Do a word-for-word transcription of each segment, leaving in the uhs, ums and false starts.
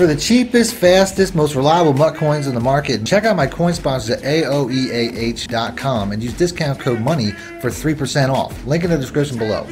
for the cheapest, fastest, most reliable Mutt coins in the market. Check out my coin sponsors at A O E A H dot com and use discount code MONEY for three percent off. Link in the description below.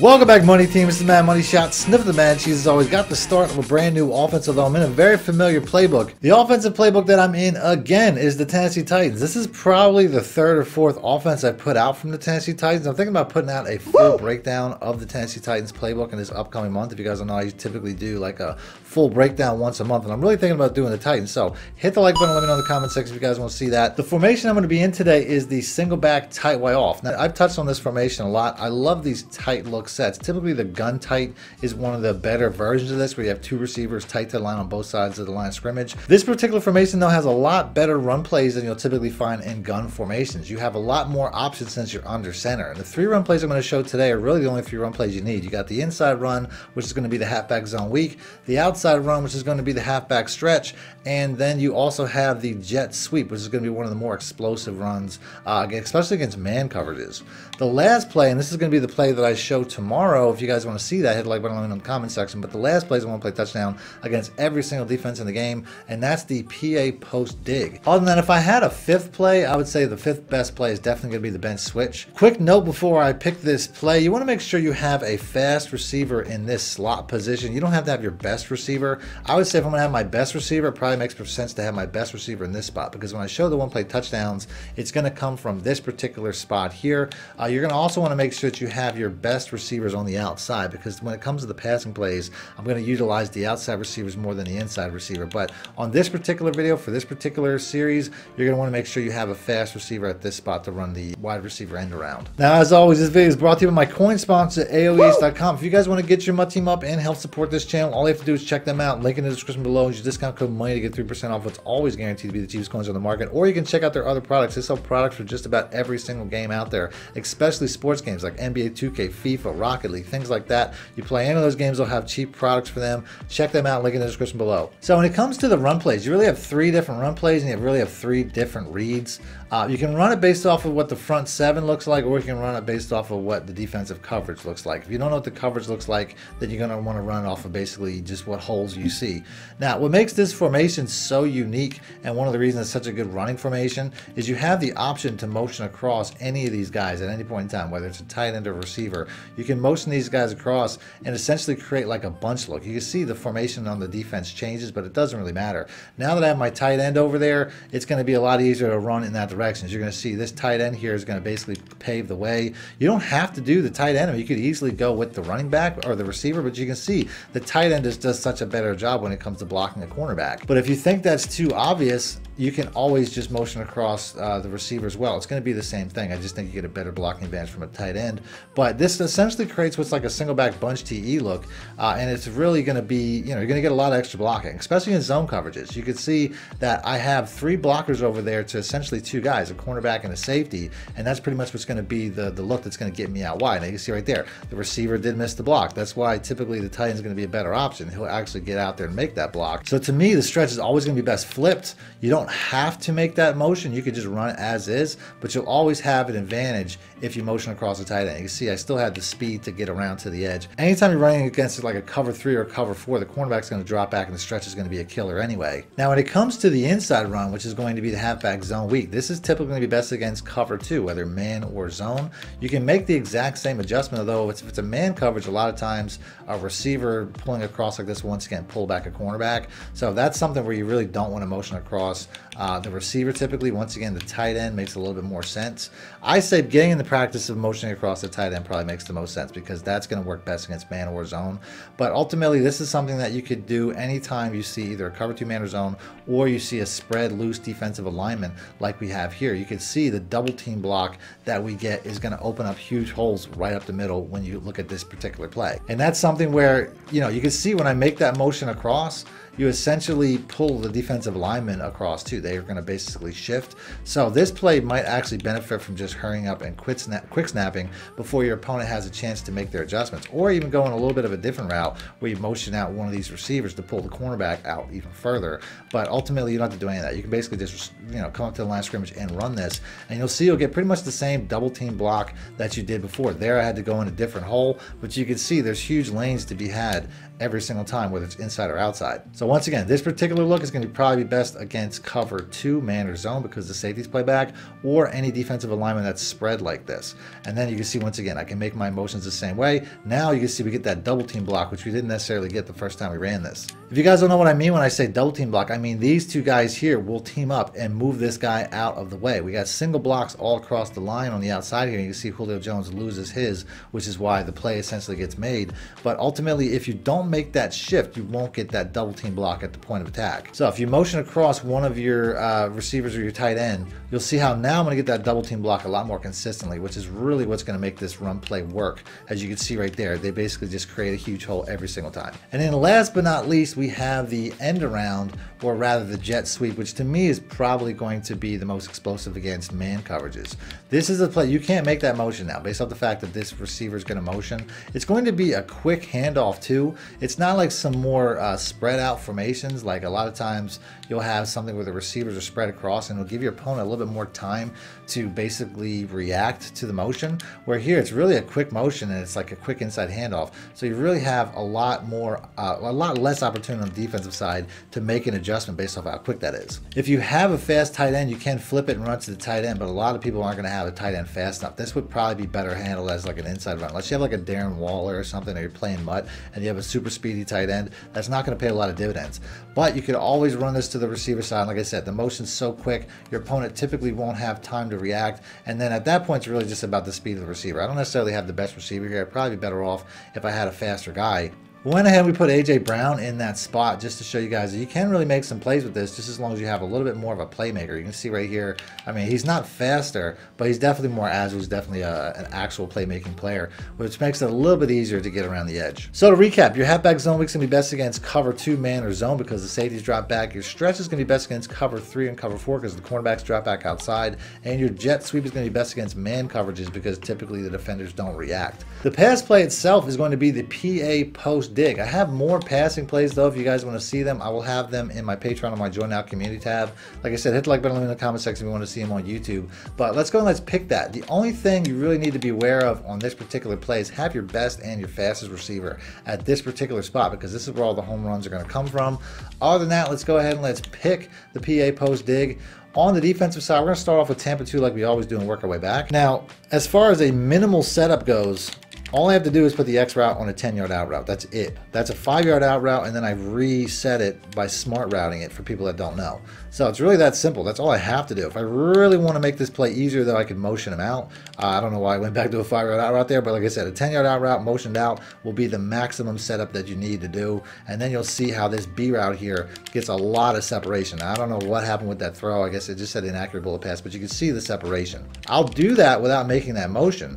Welcome back, Money Team. It's the Mad Money Shot. Sniff of the Mad Cheese has always got the start of a brand new offense, although I'm in a very familiar playbook. The offensive playbook that I'm in, again, is the Tennessee Titans. This is probably the third or fourth offense I put out from the Tennessee Titans. I'm thinking about putting out a full Woo! breakdown of the Tennessee Titans playbook in this upcoming month. If you guys don't know, I typically do like a full breakdown once a month, and I'm really thinking about doing the Titans. So hit the like button, let me know in the comment section if you guys want to see that. The formation I'm going to be in today is the single back tight Y off. Now, I've touched on this formation a lot. I love these tight look sets. Typically the gun tight is one of the better versions of this, where you have two receivers tight to the line on both sides of the line of scrimmage. This particular formation though has a lot better run plays than you'll typically find in gun formations. You have a lot more options since you're under center, and the three run plays I'm going to show today are really the only three run plays you need. You got the inside run, which is going to be the halfback zone weak, the outside run, which is going to be the halfback stretch, and then you also have the jet sweep, which is going to be one of the more explosive runs, uh, especially against man coverages. The last play, and this is going to be the play that I show tomorrow, if you guys want to see that, hit the like button in the comment section, but the last plays I want to play touchdown against every single defense in the game, and that's the P A post dig. Other than that, if I had a fifth play, I would say the fifth best play is definitely going to be the bench switch. Quick note before I pick this play, you want to make sure you have a fast receiver in this slot position. You don't have to have your best receiver. I would say if I'm going to have my best receiver, it probably makes sense to have my best receiver in this spot, because when I show the one play touchdowns, it's going to come from this particular spot here. Uh, you're going to also want to make sure that you have your best receivers on the outside, because when it comes to the passing plays, I'm going to utilize the outside receivers more than the inside receiver. But on this particular video, for this particular series, you're going to want to make sure you have a fast receiver at this spot to run the wide receiver end around. Now, as always, this video is brought to you by my coin sponsor, A O E A H dot com. If you guys want to get your Mutt team up and help support this channel, all you have to do is check them out. Link in the description below. Use discount code MONEY to get three percent off what's always guaranteed to be the cheapest coins on the market. Or you can check out their other products. They sell products for just about every single game out there, especially sports games like N B A two K, FIFA, Rocket League, things like that. You play any of those games, they'll have cheap products for them. Check them out, link in the description below. So when it comes to the run plays, you really have three different run plays, and you really have three different reads. Uh, you can run it based off of what the front seven looks like, or you can run it based off of what the defensive coverage looks like. If you don't know what the coverage looks like, then you're gonna wanna run off of basically just what holes you see. Now, what makes this formation so unique, and one of the reasons it's such a good running formation, is you have the option to motion across any of these guys at any point in time, whether it's a tight end or receiver. You can motion these guys across and essentially create like a bunch look. You can see the formation on the defense changes, but it doesn't really matter. Now that I have my tight end over there, it's going to be a lot easier to run in that direction. You're going to see this tight end here is going to basically pave the way. You don't have to do the tight end. You could easily go with the running back or the receiver, but you can see the tight end just does such a better job when it comes to blocking a cornerback. But if you think that's too obvious, you can always just motion across uh, the receiver as well. It's going to be the same thing. I just think you get a better blocking advantage from a tight end. But this essentially creates what's like a single back bunch T E look, uh, and it's really going to be, you know, you're going to get a lot of extra blocking, especially in zone coverages. You can see that I have three blockers over there to essentially two guys, a cornerback and a safety, and that's pretty much what's going to be the, the look that's going to get me out wide. Now you can see right there, the receiver did miss the block. That's why typically the tight end is going to be a better option. He'll actually get out there and make that block. So to me, the stretch is always going to be best flipped. You don't have to make that motion. You could just run it as is, but you'll always have an advantage if you motion across the tight end. You can see I still had the speed to get around to the edge. Anytime you're running against like a cover three or a cover four, the cornerback's going to drop back and the stretch is going to be a killer anyway. Now when it comes to the inside run, which is going to be the halfback zone weak, this is typically going to be best against cover two, whether man or zone. You can make the exact same adjustment, although if it's a man coverage, a lot of times a receiver pulling across like this once again pull back a cornerback. So that's something where you really don't want to motion across Uh, the receiver typically. Once again, the tight end makes a little bit more sense. I say getting in the practice of motioning across the tight end probably makes the most sense, because that's going to work best against man or zone. But ultimately, this is something that you could do anytime you see either a cover two man or zone, or you see a spread loose defensive alignment like we have here. You can see the double team block that we get is going to open up huge holes right up the middle when you look at this particular play. And that's something where, you know, you can see when I make that motion across, you essentially pull the defensive lineman across too. they are going to basically shift. So this play might actually benefit from just hurrying up and quick, snap, quick snapping before your opponent has a chance to make their adjustments, or even going a little bit of a different route where you motion out one of these receivers to pull the cornerback out even further. But ultimately, you don't have to do any of that. You can basically just, you know, come up to the line of scrimmage and run this, and you'll see you'll get pretty much the same double team block that you did before. There I had to go in a different hole, but you can see there's huge lanes to be had every single time, whether it's inside or outside. So once again, this particular look is going to probably be best against cover two, man or zone, because the safeties play back, or any defensive alignment that's spread like this. And then you can see once again, I can make my motions the same way. Now you can see we get that double team block, which we didn't necessarily get the first time we ran this. If you guys don't know what I mean when I say double team block, I mean these two guys here will team up and move this guy out of the way. We got single blocks all across the line on the outside here. You can see Julio Jones loses his, which is why the play essentially gets made. But ultimately, if you don't make that shift, you won't get that double team block at the point of attack. So if you motion across one of your uh, receivers or your tight end, you'll see how now I'm going to get that double team block a lot more consistently, which is really what's going to make this run play work. As you can see right there, they basically just create a huge hole every single time. And then last but not least, we have the end around, or rather the jet sweep, which to me is probably going to be the most explosive against man coverages. This is a play you can't make that motion now based off the fact that this receiver is going to motion. It's going to be a quick handoff too. It's not like some more uh, spread out formations. Like a lot of times you'll have something where the receivers are spread across and it'll give your opponent a little bit more time to basically react to the motion, where here it's really a quick motion and it's like a quick inside handoff. So you really have a lot more, uh, a lot less opportunity on the defensive side to make an adjustment based off how quick that is. If you have a fast tight end, you can flip it and run to the tight end, but a lot of people aren't going to have a tight end fast enough. This would probably be better handled as like an inside run. Unless you have like a Darren Waller or something, or you're playing mutt and you have a super speedy tight end, that's not going to pay a lot of dividends. But you could always run this to the receiver side. Like I said, the motion's so quick, your opponent typically won't have time to react. And then at that point, it's really just about the speed of the receiver. I don't necessarily have the best receiver here. I'd probably be better off if I had a faster guy. We went ahead and we put A J Brown in that spot just to show you guys that you can really make some plays with this, just as long as you have a little bit more of a playmaker. You can see right here, I mean, he's not faster, but he's definitely more agile. He's definitely a, an actual playmaking player, which makes it a little bit easier to get around the edge. So to recap, your halfback zone week's gonna be best against cover two, man, or zone, because the safeties drop back. Your stretch is gonna be best against cover three and cover four, because the cornerbacks drop back outside. And your jet sweep is gonna be best against man coverages, because typically the defenders don't react. The pass play itself is going to be the P A post dig. I have more passing plays though. If you guys want to see them, I will have them in my Patreon on my Join Now community tab. Like I said, hit the like button in the comment section if you want to see them on YouTube. But let's go and let's pick that. The only thing you really need to be aware of on this particular play is have your best and your fastest receiver at this particular spot, because this is where all the home runs are going to come from. Other than that, let's go ahead and let's pick the P A post dig. On the defensive side, we're going to start off with Tampa two like we always do and work our way back. Now, as far as a minimal setup goes, all I have to do is put the X route on a ten yard out route. That's it. That's a five yard out route, and then I reset it by smart routing it for people that don't know. So it's really that simple. That's all I have to do. If I really want to make this play easier, though, I can motion him out. Uh, I don't know why I went back to a five yard out route there, but like I said, a ten yard out route motioned out will be the maximum setup that you need to do. And then you'll see how this B route here gets a lot of separation. Now, I don't know what happened with that throw. I guess it just said inaccurate bullet pass, but you can see the separation. I'll do that without making that motion,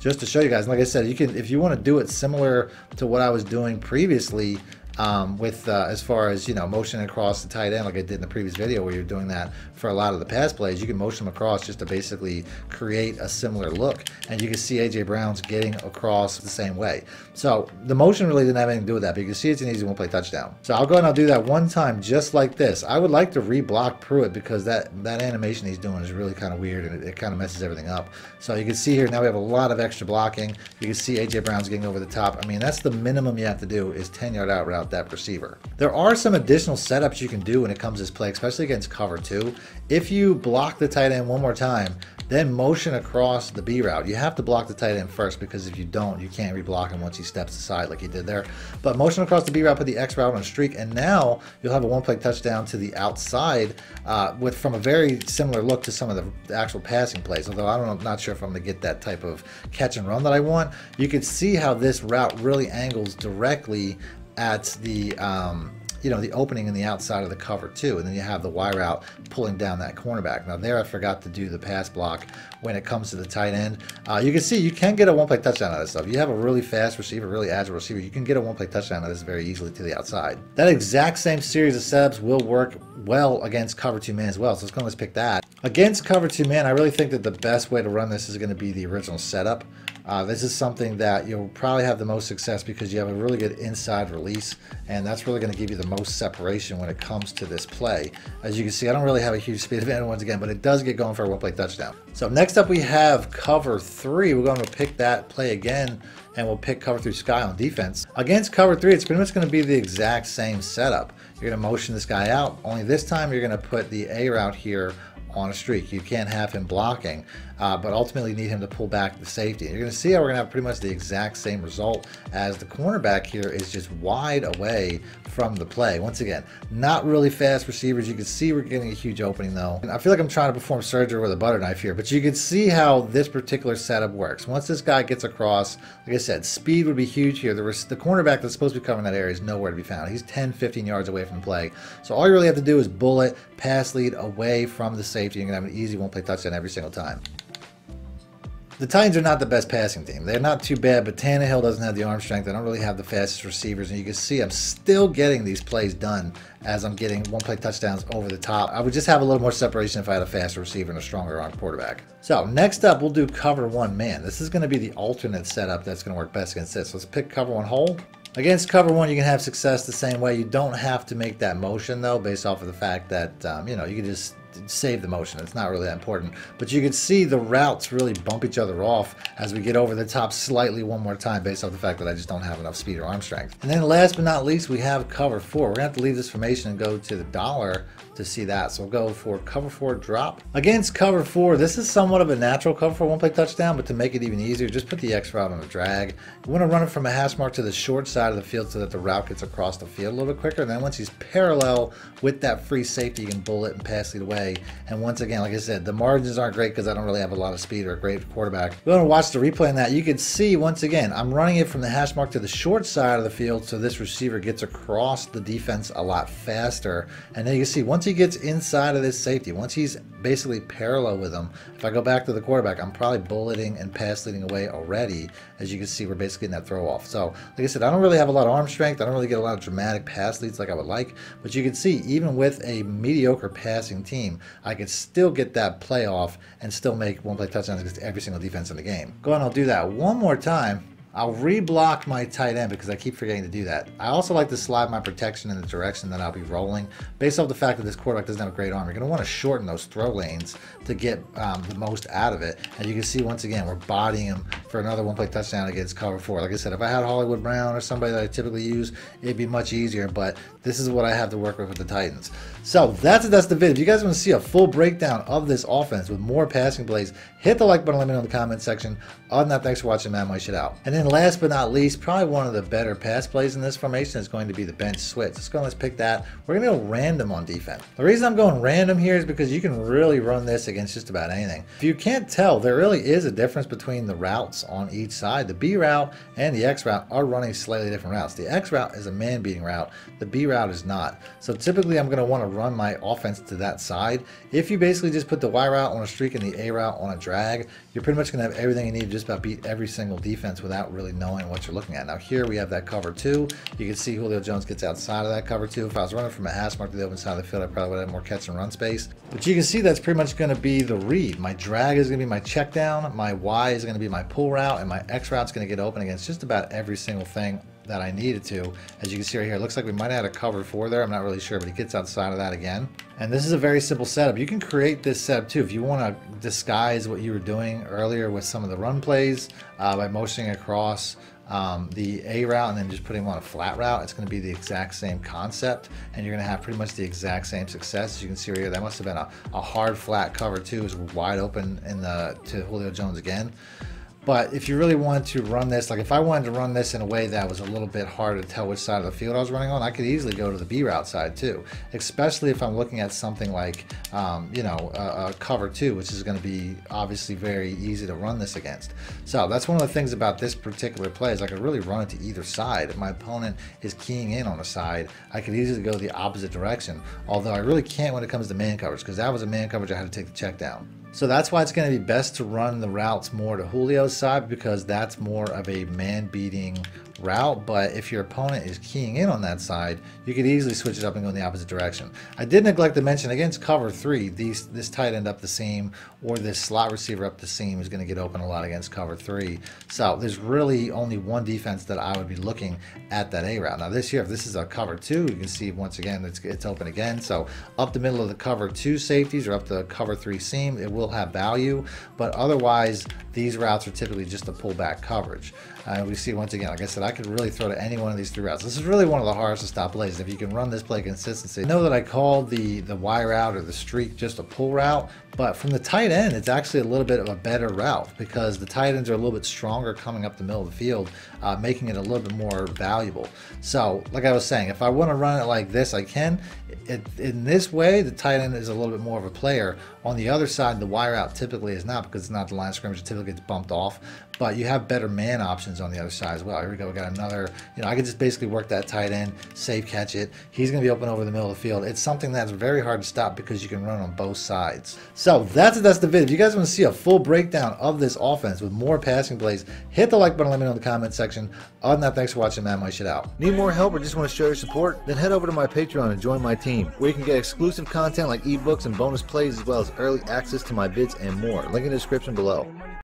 just to show you guys. And like I said, you can, if you want to do it similar to what I was doing previously, um, with uh, as far as, you know, motion across the tight end, like I did in the previous video where you're doing that for a lot of the pass plays, you can motion them across just to basically create a similar look. And you can see A J Brown's getting across the same way. So the motion really didn't have anything to do with that, but you can see it's an easy one play touchdown. So I'll go and I'll do that one time just like this. I would like to re-block Pruitt, because that, that animation he's doing is really kind of weird, and it, it kind of messes everything up. So you can see here, now we have a lot of extra blocking. You can see A J Brown's getting over the top. I mean, that's the minimum you have to do is ten yard out route that receiver. There are some additional setups you can do when it comes to this play, especially against cover two. If you block the tight end one more time, then motion across the B route. You have to block the tight end first, because if you don't, you can't re-block him once he steps aside like he did there. But motion across the B route, put the X route on a streak, and now you'll have a one play touchdown to the outside uh, with from a very similar look to some of the actual passing plays. Although I don't know, I'm not sure if I'm gonna get that type of catch and run that I want. You can see how this route really angles directly at the um, you know, the opening in the outside of the cover too, and then you have the Y route pulling down that cornerback. Now there I forgot to do the pass block when it comes to the tight end. Uh, you can see you can get a one-play touchdown out of this stuff. You have a really fast receiver, really agile receiver. You can get a one-play touchdown out of this very easily to the outside. That exact same series of setups will work well against cover two man as well, so let's go and let's pick that. Against cover two man, I really think that the best way to run this is going to be the original setup. Uh, this is something that you'll probably have the most success because you have a really good inside release, and that's really going to give you the most separation when it comes to this play. As you can see, I don't really have a huge speed advantage once again, but it does get going for a one-play touchdown. So next up we have cover three. We're going to pick that play again, and we'll pick cover three sky on defense. Against cover three, it's pretty much going to be the exact same setup. You're going to motion this guy out, only this time you're going to put the A route here on a streak. You can't have him blocking, uh, but ultimately you need him to pull back the safety. And you're going to see how we're going to have pretty much the exact same result, as the cornerback here is just wide away from the play. Once again, not really fast receivers. You can see we're getting a huge opening though. And I feel like I'm trying to perform surgery with a butter knife here, but you can see how this particular setup works. Once this guy gets across, like I said, speed would be huge here. The, the cornerback that's supposed to be covering that area is nowhere to be found. He's ten, fifteen yards away from the play. So all you really have to do is bullet, pass lead away from the safety. Safety, you're gonna have an easy one-play touchdown every single time. The Titans are not the best passing team. They're not too bad, but Tannehill doesn't have the arm strength. They don't really have the fastest receivers, and you can see I'm still getting these plays done as I'm getting one-play touchdowns over the top. I would just have a little more separation if I had a faster receiver and a stronger arm quarterback. So next up, we'll do cover one man. This is gonna be the alternate setup that's gonna work best against this. Let's pick cover one hole. Against cover one, you can have success the same way. You don't have to make that motion though, based off of the fact that, um, you know, you can just save the motion. It's not really that important. But you can see the routes really bump each other off as we get over the top slightly one more time, based off the fact that I just don't have enough speed or arm strength. And then last but not least, we have cover four. We're gonna have to leave this formation and go to the dollar to see that. So we'll go for cover four drop. Against cover four, this is somewhat of a natural cover for one play touchdown, but to make it even easier, just put the X route on the drag. You want to run it from a hash mark to the short side of the field so that the route gets across the field a little bit quicker. And then once he's parallel with that free safety, you can bullet and pass lead away. And once again, like I said, the margins aren't great because I don't really have a lot of speed or a great quarterback. We're going to watch the replay on that. You can see, once again, I'm running it from the hash mark to the short side of the field, so this receiver gets across the defense a lot faster. And then you can see, once he gets inside of this safety, once he's basically parallel with him, if I go back to the quarterback, I'm probably bulleting and pass leading away already. As you can see, we're basically in that throw off. So, like I said, I don't really have a lot of arm strength. I don't really get a lot of dramatic pass leads like I would like. But you can see, even with a mediocre passing team, I could still get that play off and still make one play touchdowns against every single defense in the game. Go on, I'll do that one more time. I'll reblock my tight end because I keep forgetting to do that. I also like to slide my protection in the direction that I'll be rolling. Based off the fact that this quarterback doesn't have a great arm, you're going to want to shorten those throw lanes to get um, the most out of it. And you can see, once again, we're bodying him for another one-play touchdown against cover four. Like I said, if I had Hollywood Brown or somebody that I typically use, it'd be much easier, but this is what I have to work with with the Titans. So that's it. That's the video. If you guys want to see a full breakdown of this offense with more passing plays, hit the like button, let me know in the comment section. Other than that, thanks for watching, man. My shit out. And And last but not least, probably one of the better pass plays in this formation is going to be the bench switch. Let's go and let's pick that. We're going to go random on defense. The reason I'm going random here is because you can really run this against just about anything. If you can't tell, there really is a difference between the routes on each side. The B route and the X route are running slightly different routes. The X route is a man beating route. The B route is not. So typically I'm going to want to run my offense to that side. If you basically just put the Y route on a streak and the A route on a drag, you're pretty much going to have everything you need to just about beat every single defense without really knowing what you're looking at. Now here we have that cover two. You can see Julio Jones gets outside of that cover two. If I was running from a hash mark to the open side of the field, I probably would have more catch and run space. But you can see that's pretty much going to be the read. My drag is going to be my check down. My Y is going to be my pull route, and my X route is going to get open against just about every single thing that I needed to. As you can see right here, it looks like we might have had a cover four there. I'm not really sure, but he gets outside of that again. And this is a very simple setup. You can create this setup too if you want to disguise what you were doing earlier with some of the run plays uh, by motioning across Um, the A route and then just putting him on a flat route. It's going to be the exact same concept, and you're going to have pretty much the exact same success. As you can see right here, that must have been a, a hard flat cover too. Is wide open in the to Julio Jones again. But if you really want to run this, like if I wanted to run this in a way that was a little bit harder to tell which side of the field I was running on, I could easily go to the B route side too, especially if I'm looking at something like, um, you know, a, a cover two, which is going to be obviously very easy to run this against. So that's one of the things about this particular play is I could really run it to either side. If my opponent is keying in on a side, I could easily go the opposite direction, although I really can't when it comes to man coverage, because that was a man coverage I had to take the check down. So that's why it's going to be best to run the routes more to Julio's side, because that's more of a man-beating route. But if your opponent is keying in on that side, you could easily switch it up and go in the opposite direction. I did neglect to mention against cover three, these, this tight end up the seam or this slot receiver up the seam is going to get open a lot against cover three. So there's really only one defense that I would be looking at that A route. Now this year, if this is a cover two, you can see once again it's, it's open again. So up the middle of the cover two safeties or up the cover three seam, it will have value. But otherwise, these routes are typically just a pullback coverage. Uh, we see once again, like I said, I could really throw to any one of these three routes. This is really one of the hardest to stop plays. If you can run this play consistency, I know that I called the, the Y route or the streak just a pull route, but from the tight end, it's actually a little bit of a better route because the tight ends are a little bit stronger coming up the middle of the field, uh, making it a little bit more valuable. So like I was saying, if I want to run it like this, I can. It, in this way, the tight end is a little bit more of a player. On the other side, the Y route typically is not, because it's not the line of scrimmage. It typically gets bumped off, but you have better man options on the other side as well. Here we go. We got another, you know, I could just basically work that tight end, safe catch it. He's going to be open over the middle of the field. It's something that's very hard to stop because you can run on both sides. So that's it. That's the video. If you guys want to see a full breakdown of this offense with more passing plays, hit the like button. Let me know in the comment section. Other than that, thanks for watching, man. My shit out. Need more help or just want to show your support? Then head over to my Patreon and join my team, where you can get exclusive content like ebooks and bonus plays, as well as early access to my vids and more. Link in the description below.